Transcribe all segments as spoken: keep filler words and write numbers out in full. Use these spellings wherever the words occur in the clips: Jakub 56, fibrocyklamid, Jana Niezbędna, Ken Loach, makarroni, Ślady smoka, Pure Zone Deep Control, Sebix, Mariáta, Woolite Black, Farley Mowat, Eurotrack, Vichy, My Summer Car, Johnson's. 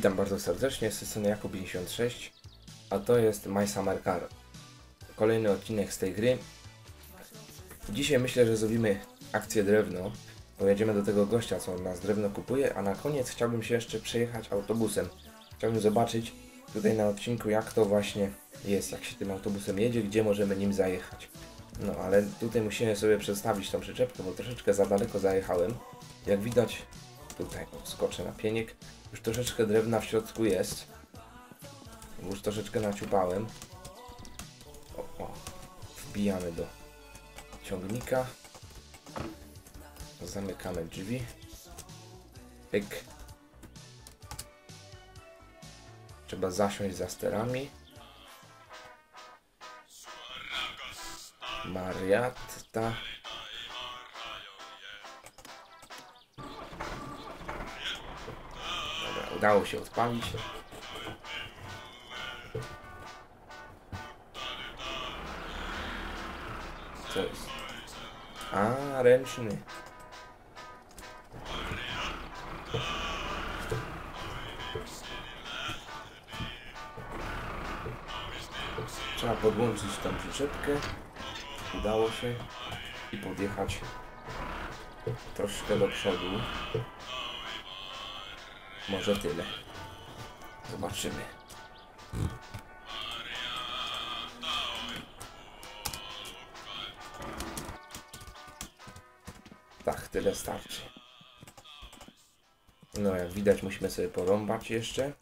Witam bardzo serdecznie, z tej strony Jakub pięćdziesiąt sześć, a to jest My Summer Car. Kolejny odcinek z tej gry. Dzisiaj myślę, że zrobimy akcję drewno. Pojedziemy do tego gościa, co on nas drewno kupuje, a na koniec chciałbym się jeszcze przejechać autobusem. Chciałbym zobaczyć tutaj na odcinku, jak to właśnie jest, jak się tym autobusem jedzie, gdzie możemy nim zajechać. No ale tutaj musimy sobie przedstawić tą przyczepkę, bo troszeczkę za daleko zajechałem. Jak widać, tutaj skoczę na pieniek. Już troszeczkę drewna w środku jest. Już troszeczkę naciupałem. O, o. Wbijamy do ciągnika. Zamykamy drzwi. Pyk. Trzeba zasiąść za sterami. Mariáta. Udało się odpalić. Co jest? A, ręczny. Trzeba podłączyć tą przyczepkę. Udało się. I podjechać troszkę do przodu. Może tyle. Zobaczymy. Tak, tyle starczy. No, jak widać, musimy sobie porąbać jeszcze.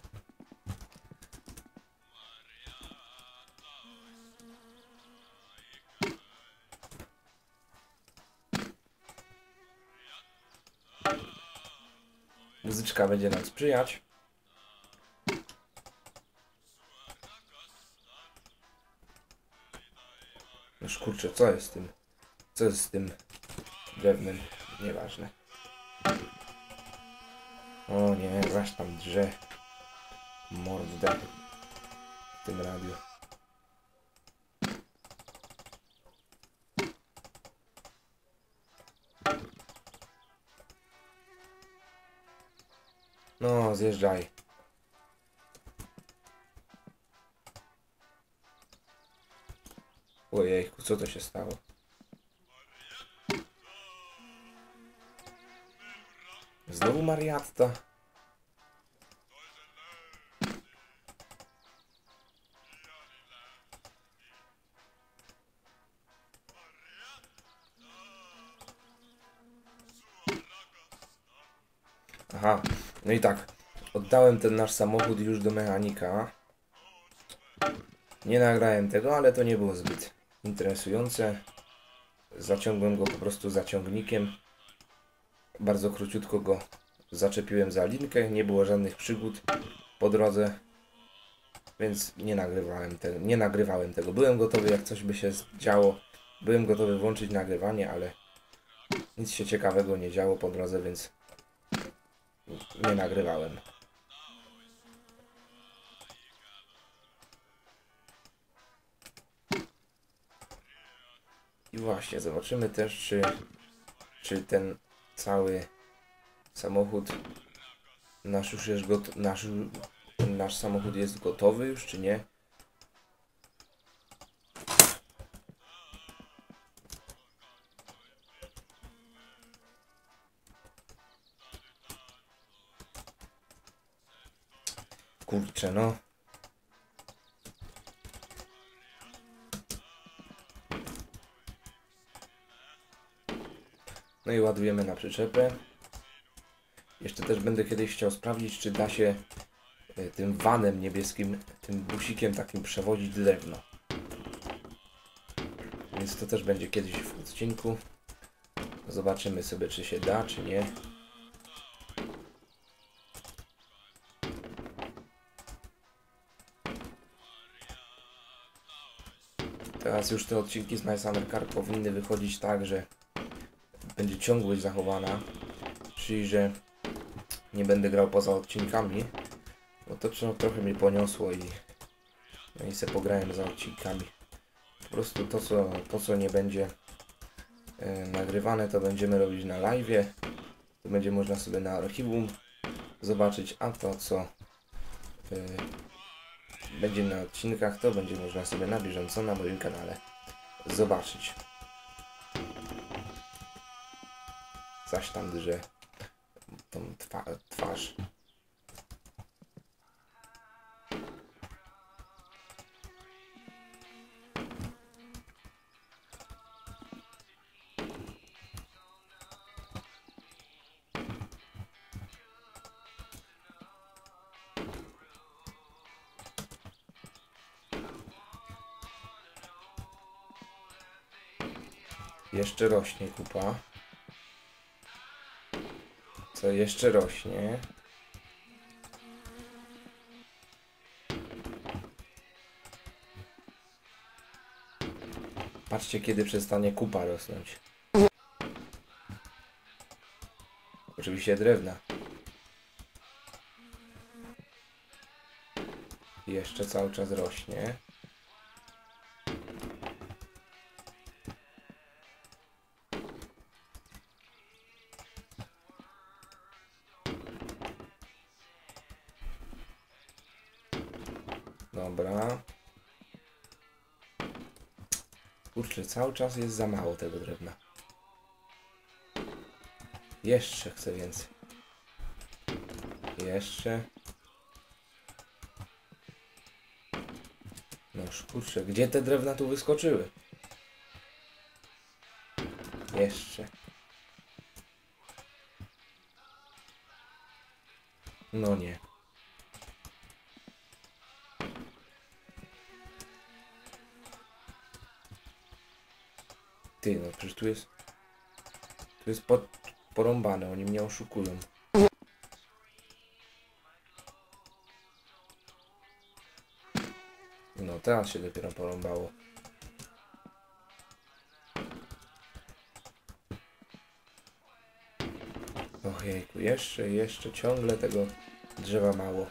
Muzyczka będzie nam sprzyjać. No kurczę, co jest z tym? Co jest z tym drewnem? Nieważne. O nie, zaś tam drze. Mordę w tym radiu. No, zjeżdżaj. Ojejku, co to się stało? Znowu Mariáta. Aha. No i tak, oddałem ten nasz samochód już do mechanika. Nie nagrałem tego, ale to nie było zbyt interesujące. Zaciągłem go po prostu zaciągnikiem. Bardzo króciutko go zaczepiłem za linkę, nie było żadnych przygód po drodze. Więc nie nagrywałem, te, nie nagrywałem tego. Byłem gotowy, jak coś by się działo. Byłem gotowy włączyć nagrywanie, ale nic się ciekawego nie działo po drodze, więc nie nagrywałem. I właśnie, zobaczymy też, czy, czy ten cały samochód nasz, już jest got, nasz, nasz samochód jest gotowy już, czy nie. Kurczę, no. No i ładujemy na przyczepę. Jeszcze też będę kiedyś chciał sprawdzić, czy da się tym vanem niebieskim, tym busikiem takim przewozić drewno. Więc to też będzie kiedyś w odcinku. Zobaczymy sobie, czy się da, czy nie. Teraz już te odcinki z My Summer Car powinny wychodzić tak, że będzie ciągłość zachowana, czyli że nie będę grał poza odcinkami, bo to trochę mnie poniosło i, no i se pograłem za odcinkami. Po prostu to co, to, co nie będzie e, nagrywane, to będziemy robić na live'ie, to będzie można sobie na archiwum zobaczyć, a to co będzie na odcinkach, to będzie można sobie na bieżąco na moim kanale zobaczyć. Zaś tam drze tą twa twarz. Jeszcze rośnie kupa. Co jeszcze rośnie? Patrzcie, kiedy przestanie kupa rosnąć. Oczywiście drewna. Jeszcze cały czas rośnie. Dobra. Kurczę, cały czas jest za mało tego drewna. Jeszcze chcę więcej. Jeszcze. Noż, kurczę, gdzie te drewna tu wyskoczyły? Jeszcze. No nie. Ty, no przecież tu jest... Tu jest pod, porąbane, oni mnie oszukują. No teraz się dopiero porąbało. Ojejku, jeszcze, jeszcze ciągle tego drzewa mało.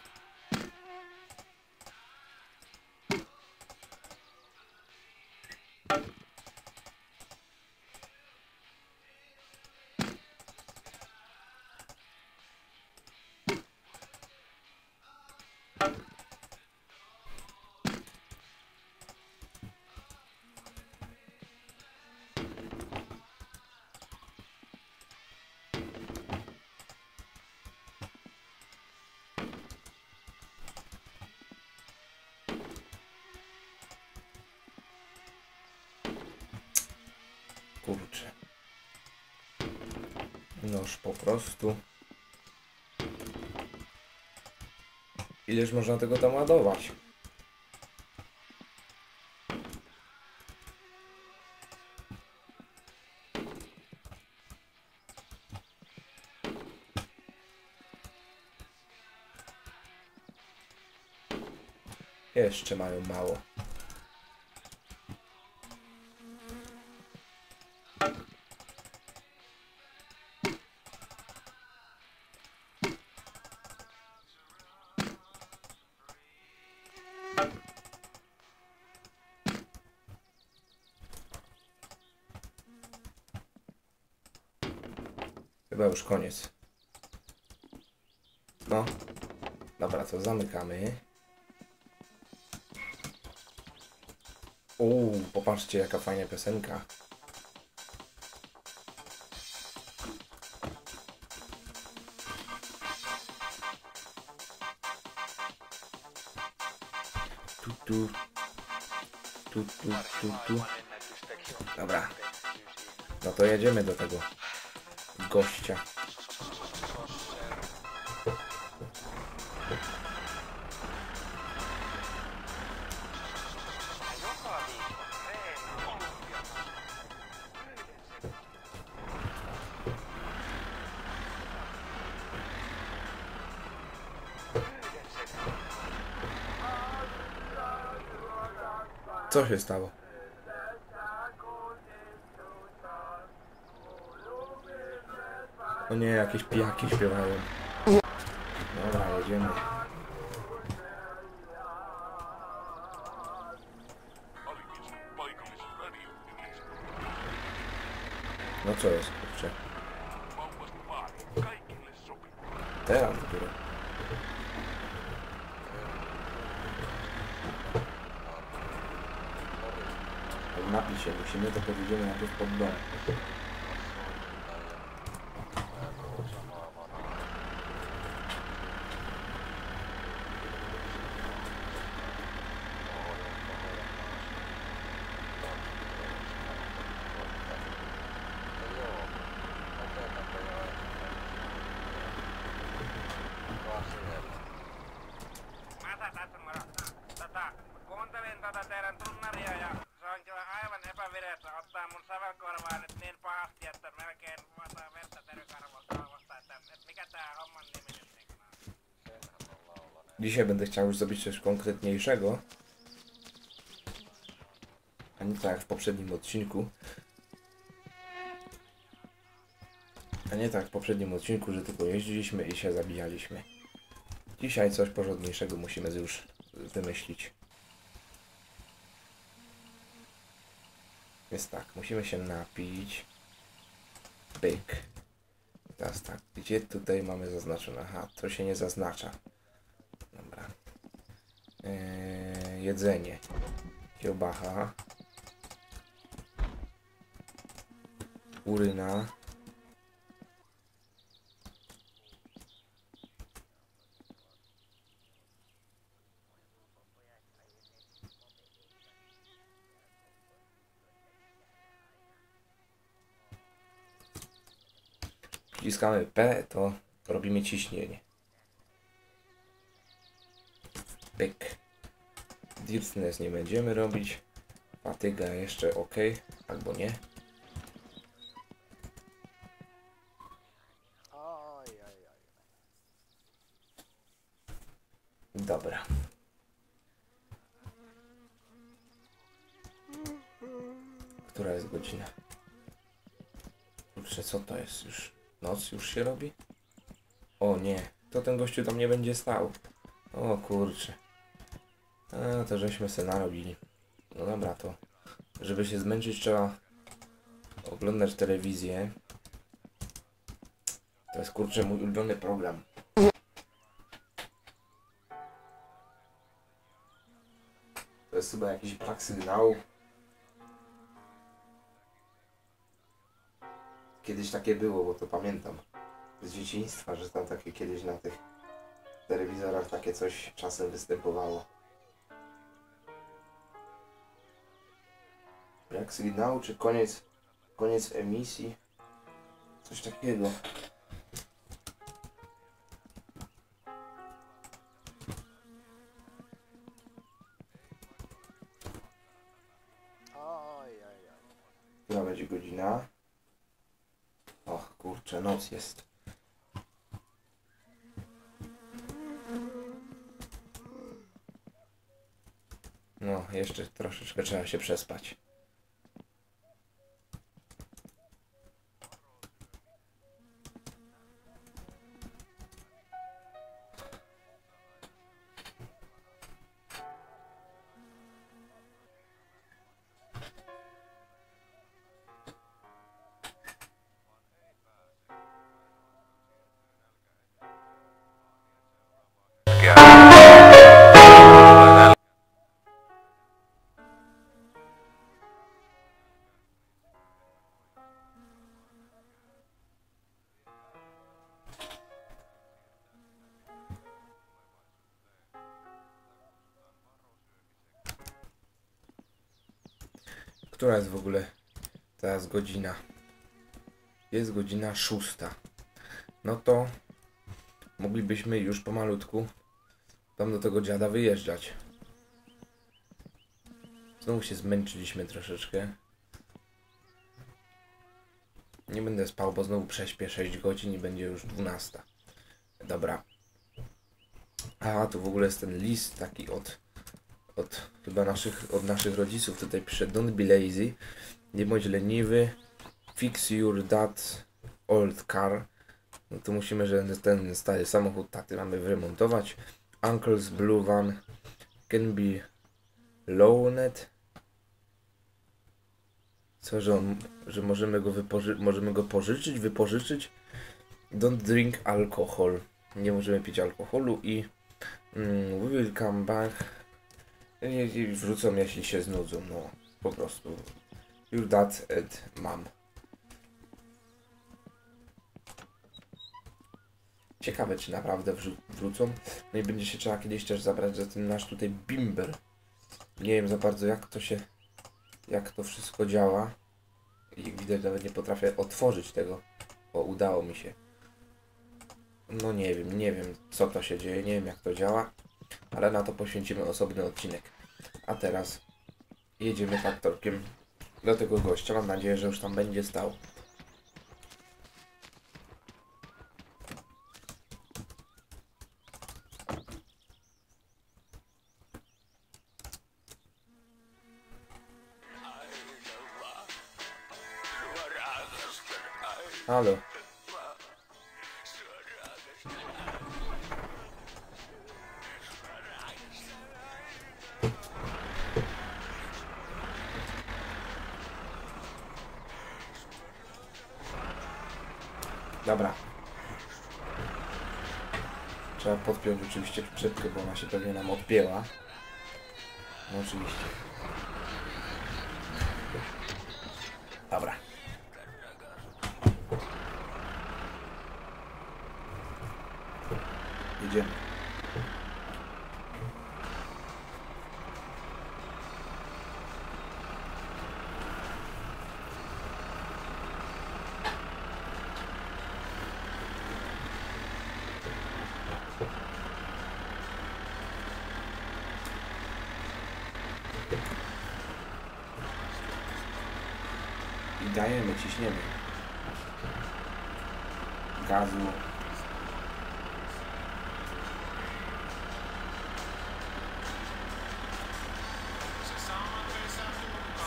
Kurczę. Noż po prostu. Ileż można tego tam ładować? Jeszcze mają mało. Chyba już koniec. No. Dobra, to zamykamy. Uuu, popatrzcie, jaka fajna piosenka. Tu, tu. Tu, tu, tu, tu. Dobra. No to jedziemy do tego gościa. Co się stało? O nie, jakieś pijaki śpiewają. Dobra, jedziemy. No co jest, kurczę? Teraz dopiero. napij się, bo się my to powiedziemy na to pod dom. Dzisiaj będę chciał już zrobić coś konkretniejszego, a nie tak jak w poprzednim odcinku. A nie tak jak w poprzednim odcinku, że tylko jeździliśmy i się zabijaliśmy. Dzisiaj coś porządniejszego musimy już wymyślić. Więc tak, musimy się napić. Pyk. Teraz tak, gdzie tutaj mamy zaznaczone? Aha, to się nie zaznacza. Dobra. Eee, jedzenie. Kiełbacha. Uryna. Wciskamy P, to robimy ciśnienie. Pyk. Dirtness nie będziemy robić. Fatyga jeszcze ok, albo nie. Dobra. Która jest godzina? Kurczę, co to jest już? Noc już się robi? O nie, to ten gościu tam nie będzie stał. O kurczę. A, to żeśmy se narobili. No dobra, to żeby się zmęczyć, trzeba oglądać telewizję. To jest kurczę mój ulubiony program. To jest chyba jakiś brak sygnału. Kiedyś takie było, bo to pamiętam z dzieciństwa, że tam takie kiedyś na tych telewizorach takie coś czasem występowało. Brak sygnału, czy koniec, koniec emisji? Coś takiego. Która będzie godzina? Och kurczę, noc jest. No, jeszcze troszeczkę trzeba się przespać. Która jest w ogóle teraz godzina? Jest godzina szósta. No to moglibyśmy już pomalutku tam do tego dziada wyjeżdżać. Znowu się zmęczyliśmy troszeczkę. Nie będę spał, bo znowu prześpię sześć godzin i będzie już dwunasta. Dobra. A tu w ogóle jest ten list taki od... Od chyba naszych, od naszych rodziców tutaj pisze: don't be lazy, nie bądź leniwy, fix your dad old car. No to musimy, że ten stary samochód taty mamy wyremontować. Uncle's blue van can be loaned. Co, że, on, że możemy, go możemy go pożyczyć, wypożyczyć. Don't drink alcohol, nie możemy pić alkoholu. I mm, we will come back. Wrzucą, jeśli się znudzą. No, po prostu. You that's it, mam. Ciekawe, czy naprawdę wrócą. No i będzie się trzeba kiedyś też zabrać za ten nasz tutaj bimber. Nie wiem za bardzo, jak to się... jak to wszystko działa. I widać, nawet nie potrafię otworzyć tego, bo udało mi się. No nie wiem, nie wiem, co to się dzieje, nie wiem, jak to działa. Ale na to poświęcimy osobny odcinek. A teraz jedziemy faktorkiem do tego gościa. Mam nadzieję, że już tam będzie stał. Halo. Dobra. Trzeba podpiąć oczywiście przyczepkę, bo ona się pewnie nam odpięła. No oczywiście. Dobra. Jedziemy. I dajemy, ciśniemy. Gazu.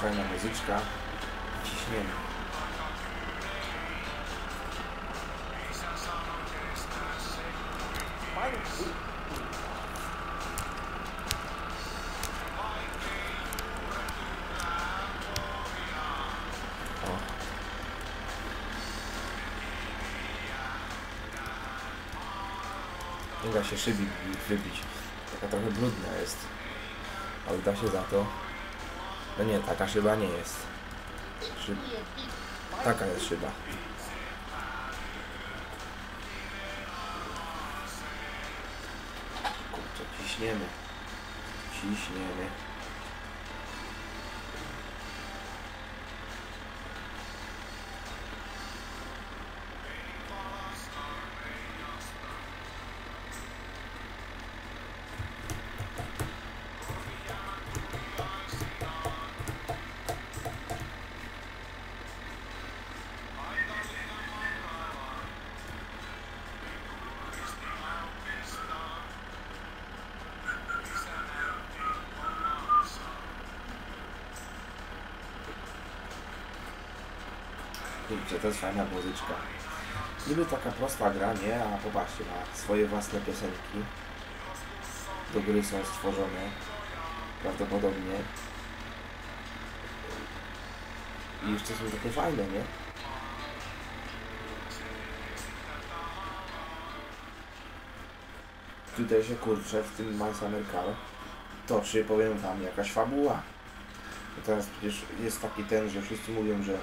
Fajna muzyczka. Ciśniemy. O. Nie da się szybi wybić. Taka trochę brudna jest. Ale da się za to. No nie, taka szyba nie jest. Szyb... Taka jest szyba. Kurczę, ciśniemy. Ciśniemy. To jest fajna muzyczka. Niby taka prosta gra, nie? A popatrzcie, ma swoje własne piosenki. Do gry są stworzone. Prawdopodobnie. I jeszcze są takie fajne, nie? Tutaj się kurczę, w tym My Summer Car toczy, powiem wam, jakaś fabuła. No teraz przecież jest taki ten, że wszyscy mówią, że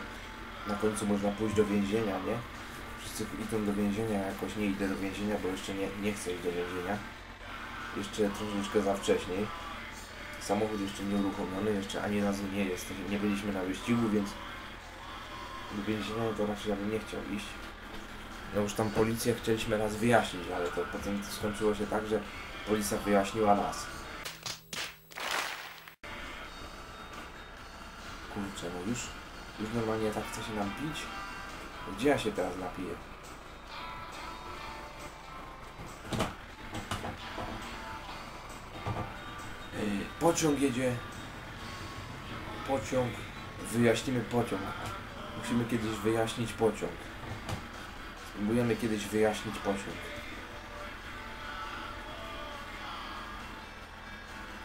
na końcu można pójść do więzienia, nie? Wszyscy idą do więzienia, jakoś nie idę do więzienia, bo jeszcze nie, nie chcę iść do więzienia. Jeszcze troszeczkę za wcześniej. Samochód jeszcze nie uruchomiony, jeszcze ani razu nie jest. Nie byliśmy na wyścigu, więc do więzienia to raczej ja bym nie chciał iść. No już tam policję chcieliśmy raz wyjaśnić, ale to potem skończyło się tak, że policja wyjaśniła nas. Kurczę, no już? Już normalnie tak chce się nam pić? Gdzie ja się teraz napiję? Yy, pociąg jedzie. Pociąg. Wyjaśnimy pociąg. Musimy kiedyś wyjaśnić pociąg. Spróbujemy kiedyś wyjaśnić pociąg.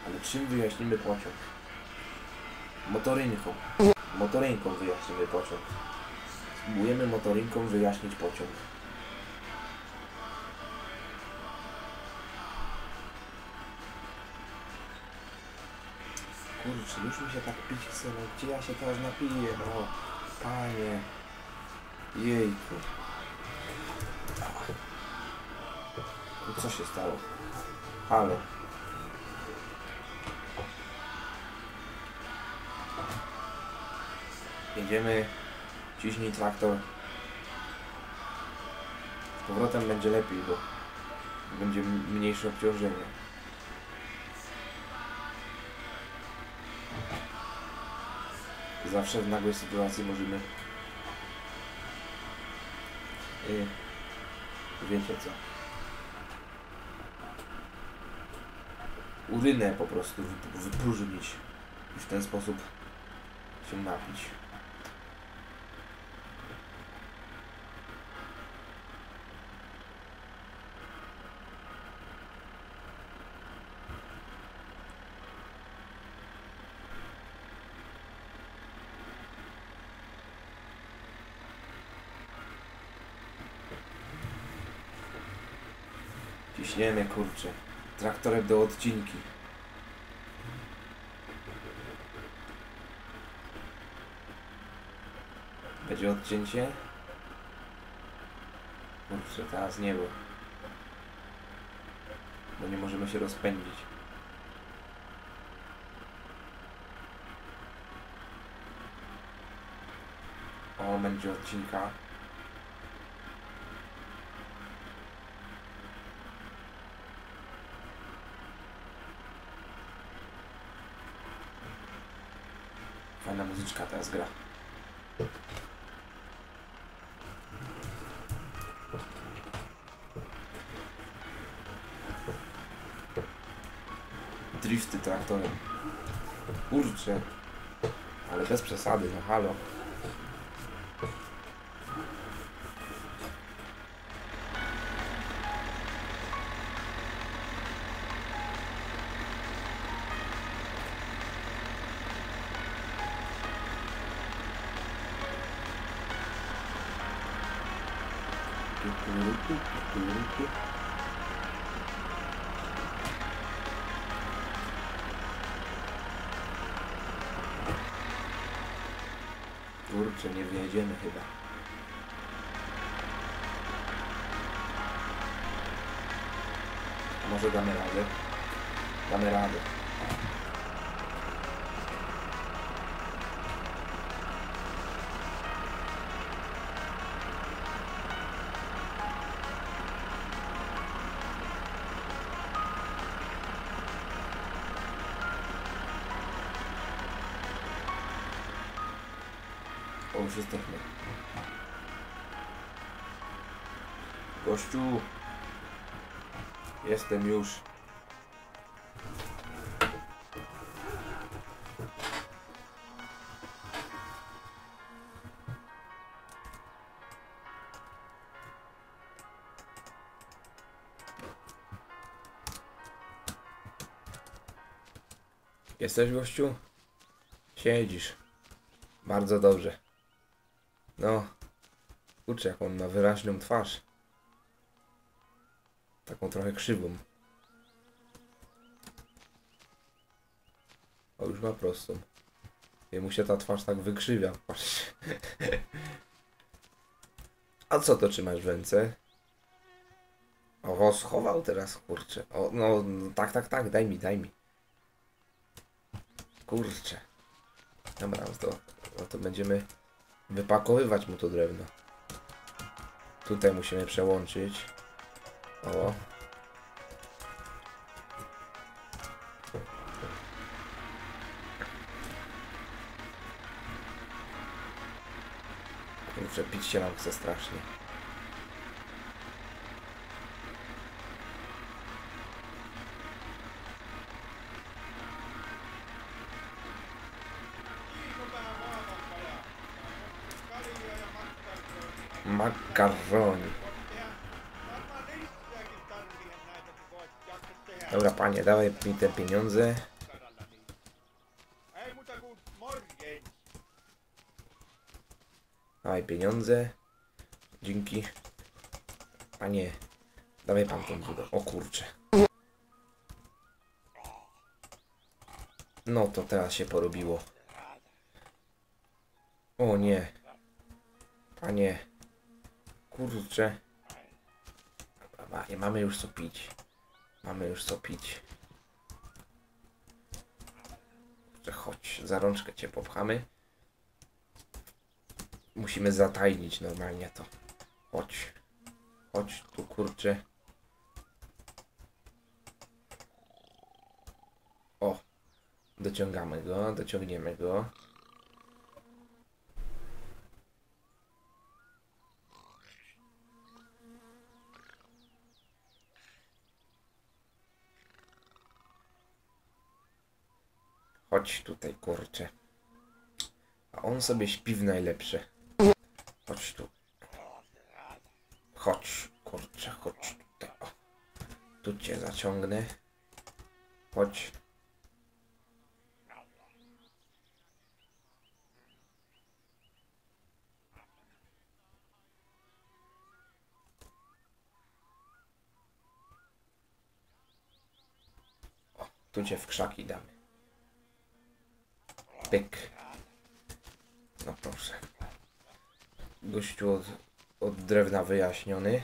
Ale czym wyjaśnimy pociąg? Motorynką. Motorynką wyjaśnimy pociąg. Spróbujemy motorynką wyjaśnić pociąg. Kurczę, już mi się tak pić chce, no gdzie ja się teraz napiję, no panie, jejku. No co się stało? Ale. Jedziemy, ciśnij traktor. Z powrotem będzie lepiej, bo będzie mniejsze obciążenie. Zawsze w nagłej sytuacji możemy... Yy, wiecie co? Urynę po prostu wypróżnić i w ten sposób się napić. Ciśniemy, kurczę, traktorem do odcinki. Będzie odcięcie? Kurczę, teraz nie było. Bo nie możemy się rozpędzić. O, będzie odcinka. Fajna muzyczka teraz gra. Drifty traktorem. Kurczę. Ale bez przesady, no halo. Kurczę, nie wyjedziemy chyba. A może damy radę? Damy radę. Przystępny. Gościu, jestem już. Jesteś, gościu? Siedzisz. Bardzo dobrze. No, kurczę, jak on ma wyraźną twarz. Taką trochę krzywą. O, już ma prostą. Jemu się ta twarz tak wykrzywia, patrzcie. A co to trzymasz w ręce? O, schował teraz, kurczę. O, no, tak, tak, tak, daj mi, daj mi. Kurczę. Dobra, no to, no to będziemy... wypakowywać mu to drewno. Tutaj musimy przełączyć. O. Kurczę, pić się nam chce strasznie. Makaroni. Dobra, panie, dawaj mi te pieniądze. Dawaj pieniądze. Dzięki. Panie, dawaj pan tą budę. O kurczę. No to teraz się porobiło. O nie. Panie. Kurczę. Mamy już co pić. Mamy już co pić. Chodź, za rączkę cię popchamy. Musimy zatajnić normalnie to. Chodź. Chodź tu, kurczę. O. Dociągamy go, dociągniemy go. Chodź tutaj, kurczę. A on sobie śpi w najlepsze. Chodź tu. Chodź, kurczę, chodź tutaj. O. Tu cię zaciągnę. Chodź. O, tu cię w krzaki damy. Pyk. No proszę. Gościu od, od drewna wyjaśniony.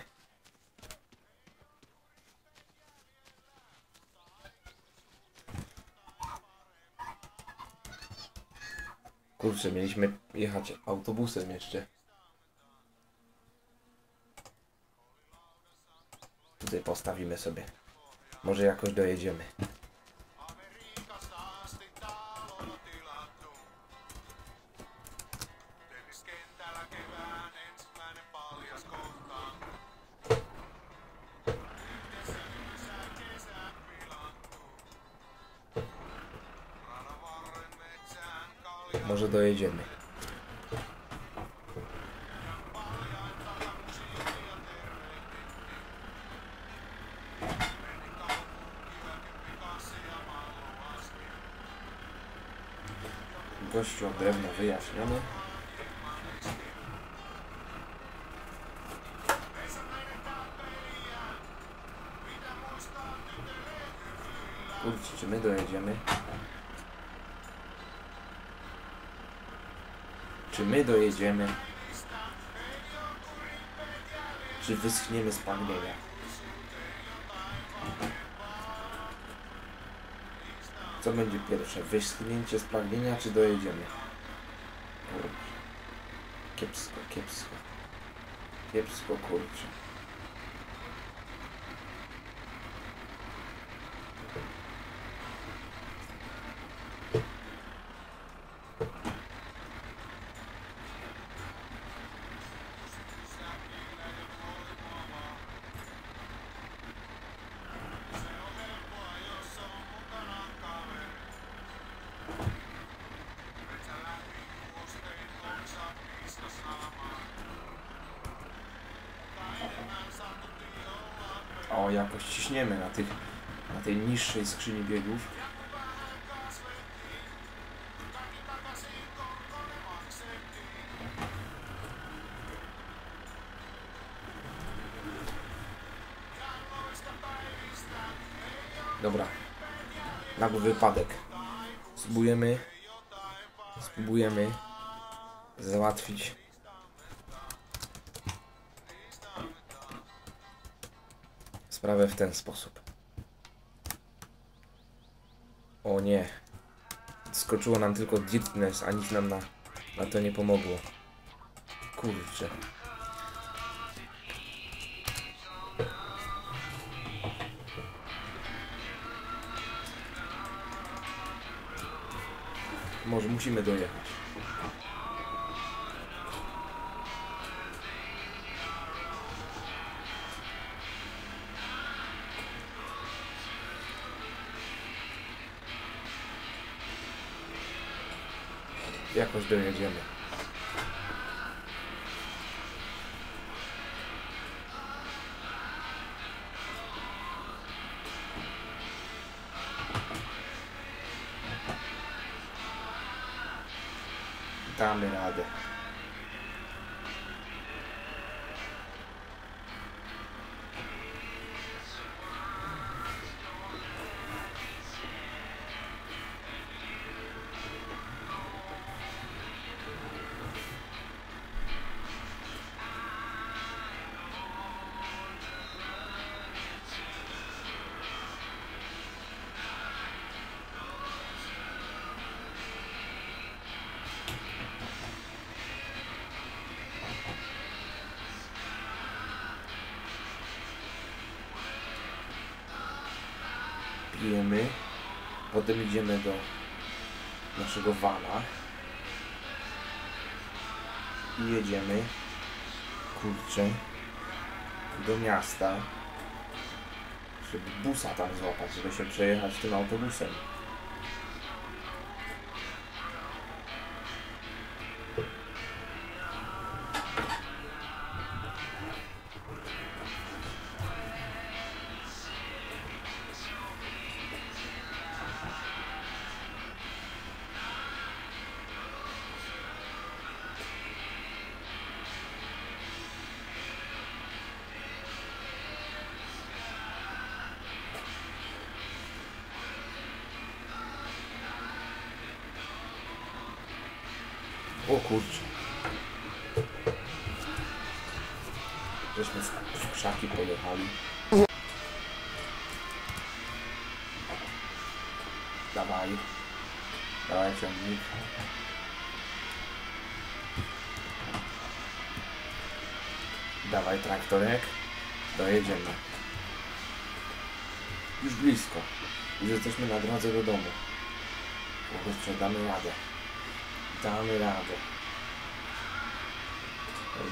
Kurczę, mieliśmy jechać autobusem jeszcze. Tutaj postawimy sobie. Może jakoś dojedziemy. Może dojedziemy. Gościu od drewna wyjaśniony. Kurczę, czy my dojedziemy? Czy my dojedziemy? Czy wyschniemy z pragnienia? Co będzie pierwsze? Wyschnięcie z pragnienia, czy dojedziemy? Kurczę. Kiepsko, kiepsko. Kiepsko, kurczę. O, jakoś ciśniemy na, tych, na tej niższej skrzyni biegów. Dobra, nagły wypadek. Spróbujemy, spróbujemy załatwić. Sprawę w ten sposób. O nie. Skoczyło nam tylko deepness, a nic nam na, na to nie pomogło. Kurczę. Może musimy dojechać. Jakoś dojedziemy. Damy radę. ładujemy, potem idziemy do naszego wana i jedziemy, kurczę, do miasta, żeby busa tam złapać, żeby się przejechać tym autobusem. O kurczę, żeśmy w krzaki pojechali. Dawaj, dawaj ciągnik. Dawaj traktorek, dojedziemy. Już blisko, już jesteśmy na drodze do domu. Bo sprzedamy radę. Damy radę,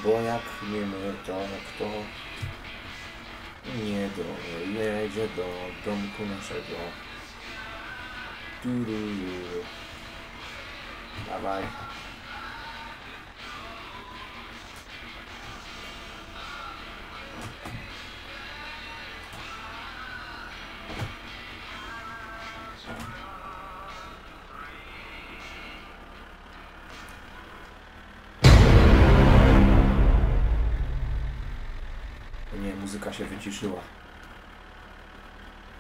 bo jak nie my, to kto nie dojedzie do domku naszego. Tururu. Dawaj. Muzyka się wyciszyła.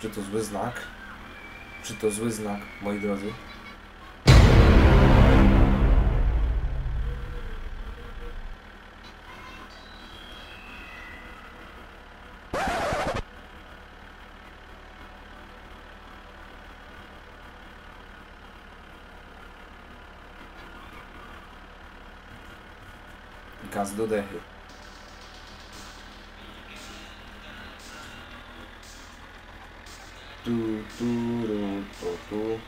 Czy to zły znak? Czy to zły znak, moi drodzy? Gaz do dechy. Tu, tu, ru, tu, tu.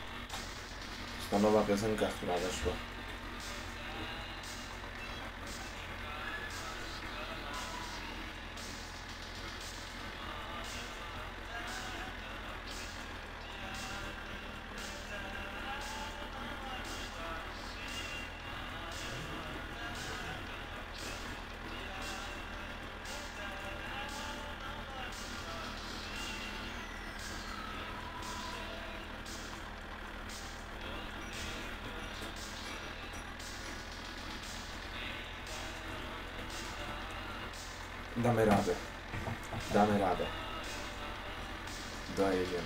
To nowa piosenka, która weszła. Damy radę, damy radę, dojedziemy.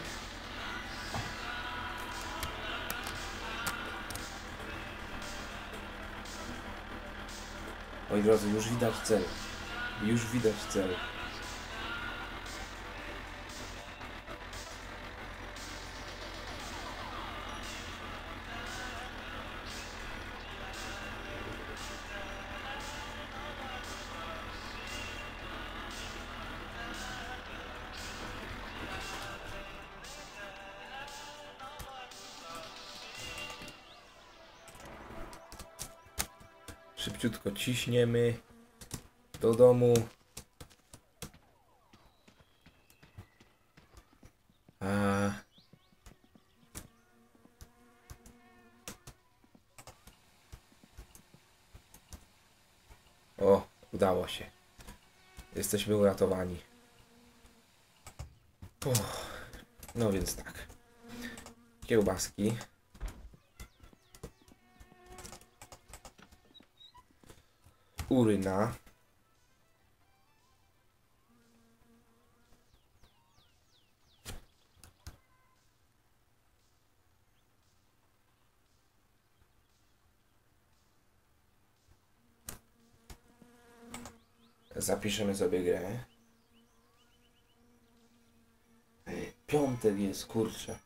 Moi drodzy, już widać cel, już widać cel. Szybciutko ciśniemy do domu. A... O, udało się. Jesteśmy uratowani. Uff. No więc tak. Kiełbaski. Uryna. Zapiszemy sobie grę. Piątek jest, kurczę.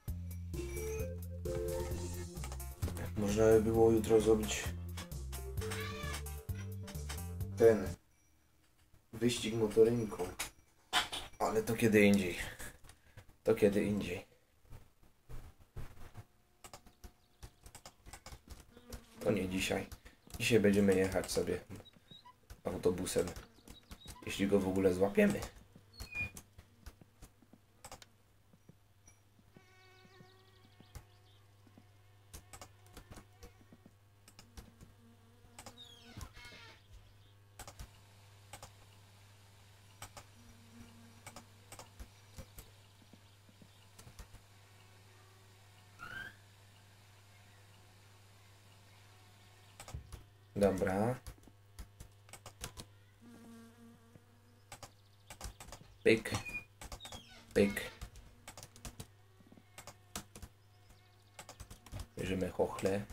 Można by było jutro zrobić ten wyścig motorynką, ale to kiedy indziej, to kiedy indziej. to nie dzisiaj. Dzisiaj będziemy jechać sobie autobusem, jeśli go w ogóle złapiemy. Dobra. Pyk. Pyk. Bierzemy chochle.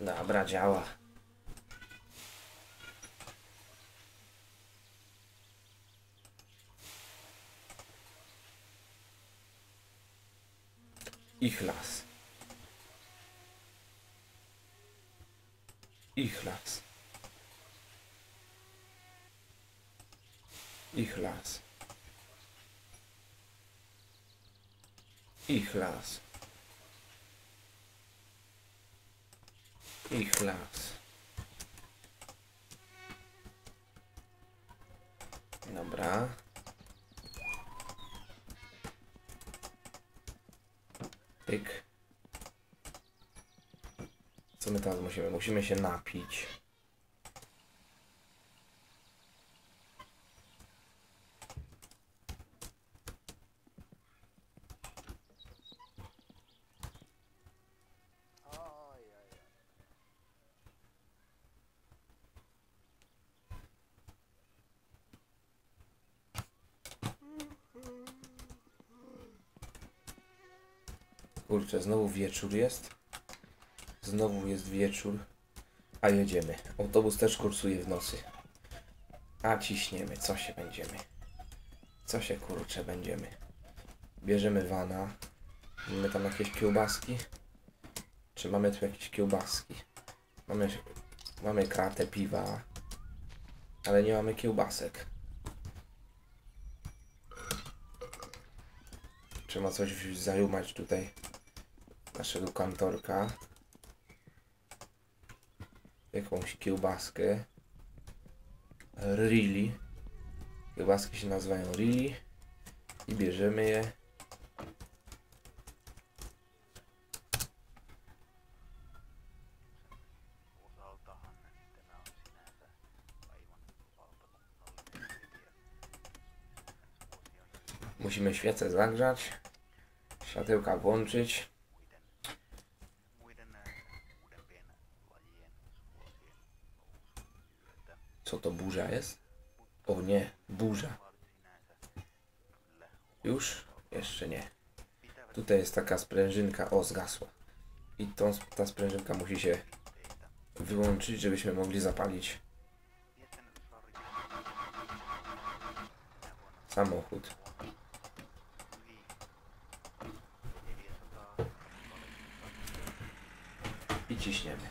Dobra, działa. Ich las. Ich las. Ich las. Ich las. Ich las. Dobra. Pyk. Co my teraz musimy? Musimy się napić. Kurczę, znowu wieczór jest. Znowu jest wieczór. A jedziemy. Autobus też kursuje w nocy. A ciśniemy. Co się będziemy? Co się kurczę będziemy? Bierzemy vana. Mamy tam jakieś kiełbaski? Czy mamy tu jakieś kiełbaski? Mamy, mamy kratę piwa. Ale nie mamy kiełbasek. Trzeba coś zajumać tutaj naszego kantorka, jakąś kiełbaskę Rili. Kiełbaski się nazywają Rili i bierzemy je. Musimy świecę zagrzać, światełka włączyć. Co to, burza jest? O nie, burza. Już? Jeszcze nie. Tutaj jest taka sprężynka, o, zgasła. I tą, ta sprężynka musi się wyłączyć, żebyśmy mogli zapalić samochód. I ciśniemy.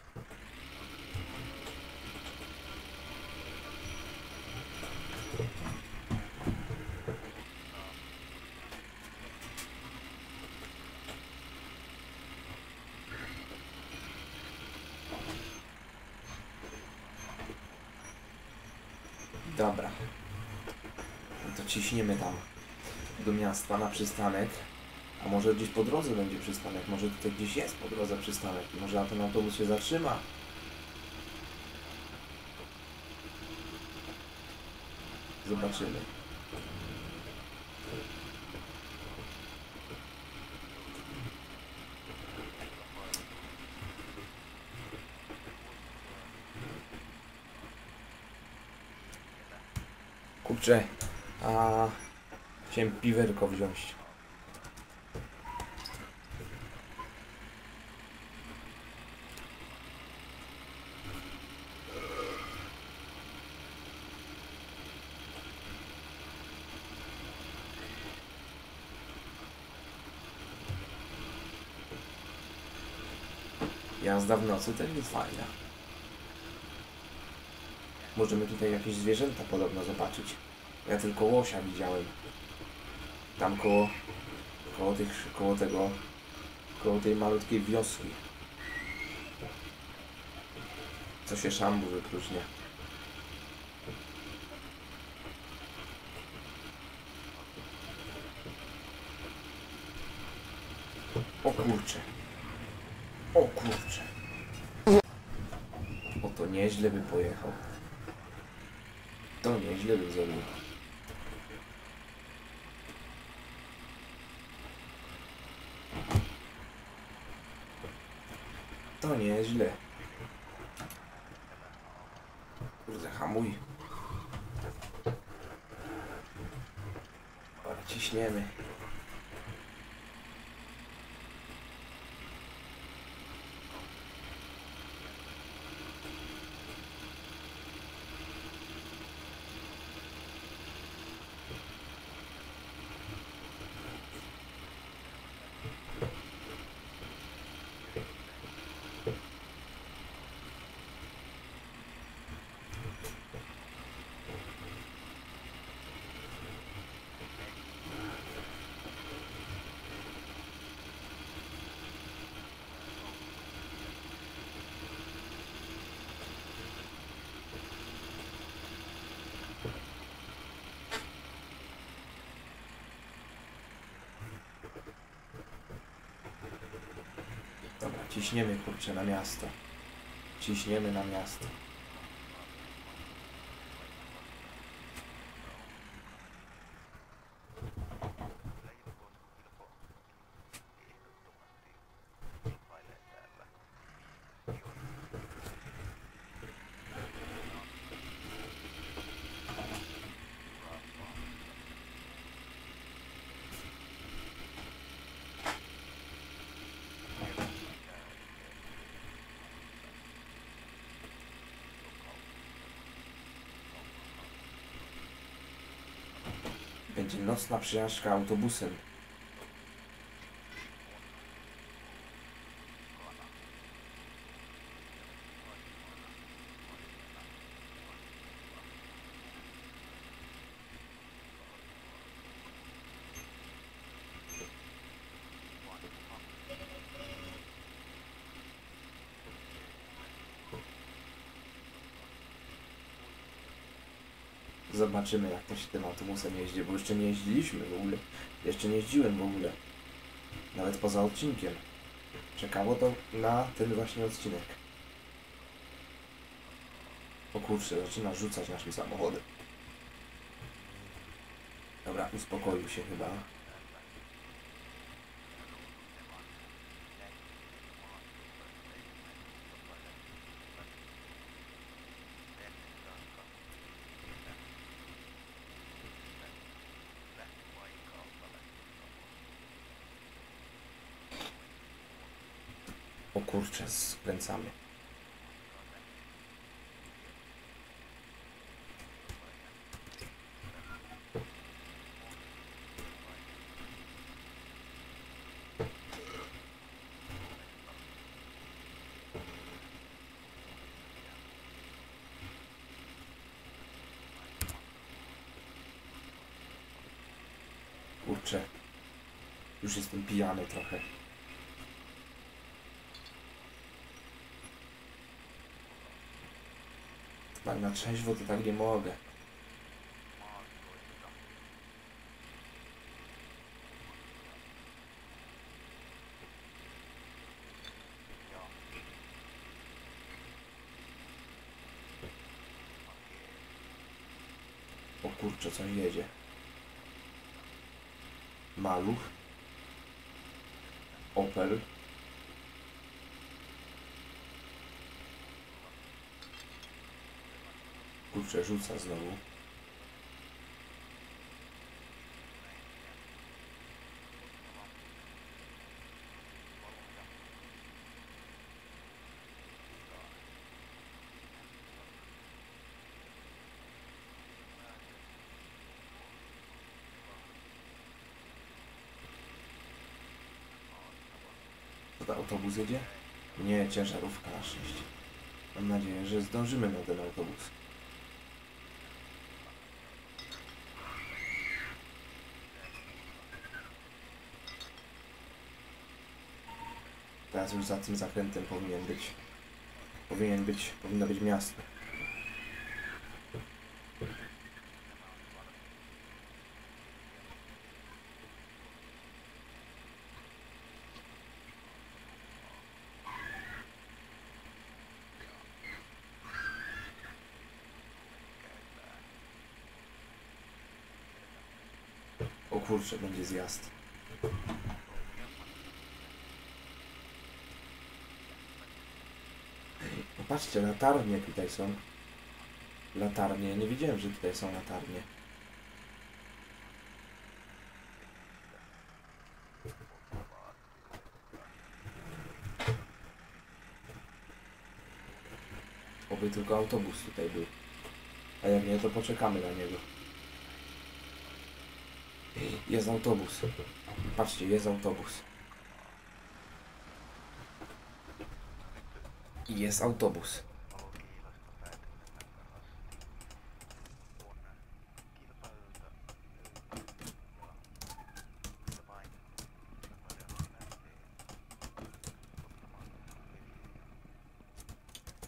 Dobra, to ciśniemy tam do miasta na przystanek, a może gdzieś po drodze będzie przystanek, może tutaj gdzieś jest po drodze przystanek, może ten autobus się zatrzyma. Zobaczymy. Kurczę, a chciałem piwerko wziąć. Jazda w nocy też jest fajna. Możemy tutaj jakieś zwierzęta podobno zobaczyć. Ja tylko łosia widziałem. Tam koło, koło, tych, koło tego, koło tej malutkiej wioski. Co się szambu wypróżnia. O kurcze. O kurcze. O, to nieźle by pojechał. To nieźle by zrobił. To nieźle. Zahamuj. Ale ciśniemy. Dobra, ciśniemy kurczę na miasto. Ciśniemy na miasto. Będzie nocna przejażdżka autobusem. Zobaczymy, jak to się tym autobusem jeździ, bo jeszcze nie jeździliśmy w ogóle. Jeszcze nie jeździłem w ogóle. Nawet poza odcinkiem. Czekało to na ten właśnie odcinek. O kurczę, zaczyna rzucać naszym samochodem. Dobra, uspokoił się chyba. O kurczę, skręcamy. Kurczę, już jestem pijany trochę. Tak na trzeźwo to tak nie mogę. O kurczę, coś jedzie. Maluch. Opel. Kurczę, rzuca znowu. Co to, autobus jedzie? Nie, ciężarówka na szczęście. Mam nadzieję, że zdążymy na ten autobus. teraz już za tym zakrętem powinien być, powinien być, powinno być miasto. O kurczę, będzie zjazd. Patrzcie, latarnie tutaj są. Latarnie. Nie widziałem, że tutaj są latarnie. Oby tylko autobus tutaj był. A jak nie, to poczekamy na niego. Jest autobus. Patrzcie, jest autobus. I jest autobus.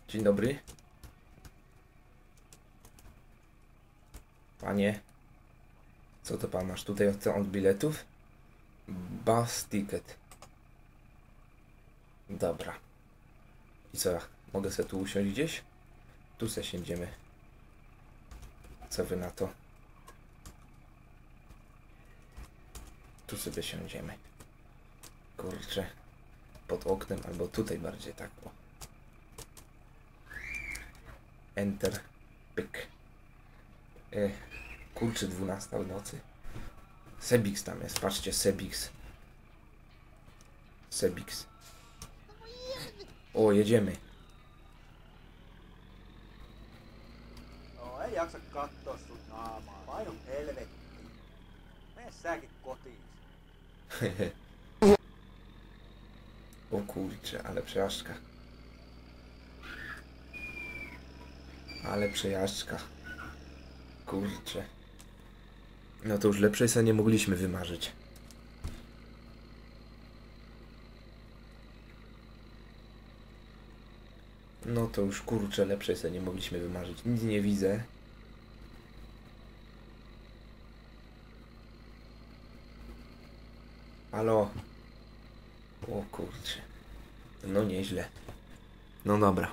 Dzień dobry. Panie. Co to pan masz? Tutaj chce od biletów? Bus ticket. Dobra. I co, mogę sobie tu usiąść gdzieś? Tu se siedzimy. Co wy na to? Tu sobie siądziemy. Kurczę. Pod oknem, albo tutaj bardziej tak. O. Enter. Pyk. E, kurczę, dwunasta w nocy. Sebix tam jest, patrzcie, Sebix. Sebix. O, jedziemy. No, ei jaksa katsoa sun naamaa. Painu helvettiin. Mene säkin kotiin. O kurczę, ale przejażdżka. Ale przejażdżka. Kurczę. No to już lepszej sobie nie mogliśmy wymarzyć. No to już kurczę, lepszej sobie nie mogliśmy wymarzyć. Nic nie widzę. Halo. O kurczę. No nieźle. No dobra.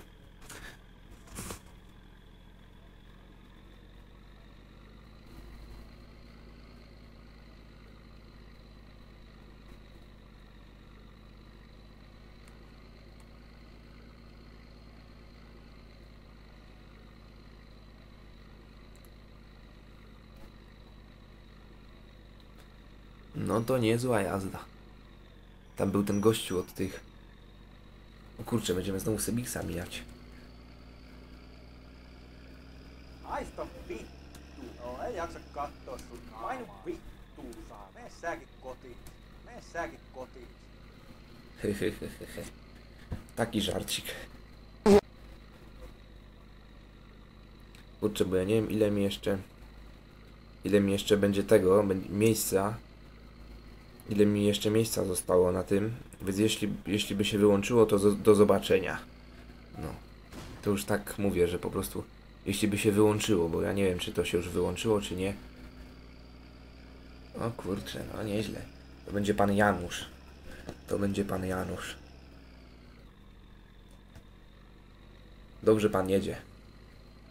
No to niezła jazda. Tam był ten gościu od tych... O kurczę, będziemy znowu Sebixa mijać. Taki żarcik. Kurczę, bo ja nie wiem ile mi jeszcze... Ile mi jeszcze będzie tego, miejsca... Ile mi jeszcze miejsca zostało na tym, więc jeśli, jeśli by się wyłączyło, to do zobaczenia. No, to już tak mówię, że po prostu, jeśli by się wyłączyło, bo ja nie wiem, czy to się już wyłączyło, czy nie. O kurczę, no nieźle. To będzie pan Janusz. To będzie pan Janusz. Dobrze pan jedzie.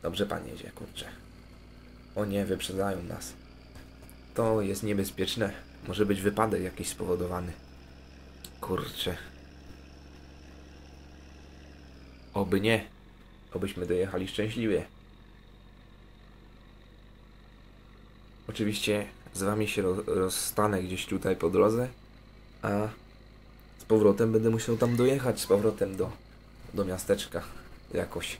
Dobrze pan jedzie, kurczę. O nie, wyprzedzają nas. To jest niebezpieczne. Może być wypadek jakiś spowodowany. Kurczę. Oby nie. Obyśmy dojechali szczęśliwie. Oczywiście z wami się roz rozstanę gdzieś tutaj po drodze. A z powrotem będę musiał tam dojechać. Z powrotem do, do miasteczka. Jakoś.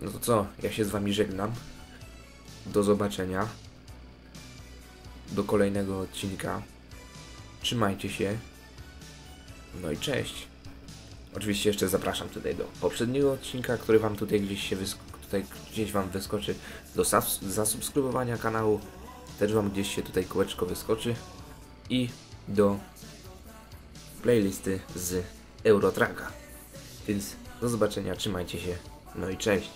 No to co, ja się z wami żegnam. Do zobaczenia. Do kolejnego odcinka. Trzymajcie się. No i cześć. Oczywiście jeszcze zapraszam tutaj do poprzedniego odcinka, który wam tutaj gdzieś się tutaj gdzieś wam wyskoczy, do zasubskrybowania kanału. Też wam gdzieś się tutaj kółeczko wyskoczy. I do playlisty z Eurotracka. Więc do zobaczenia, trzymajcie się. No i cześć.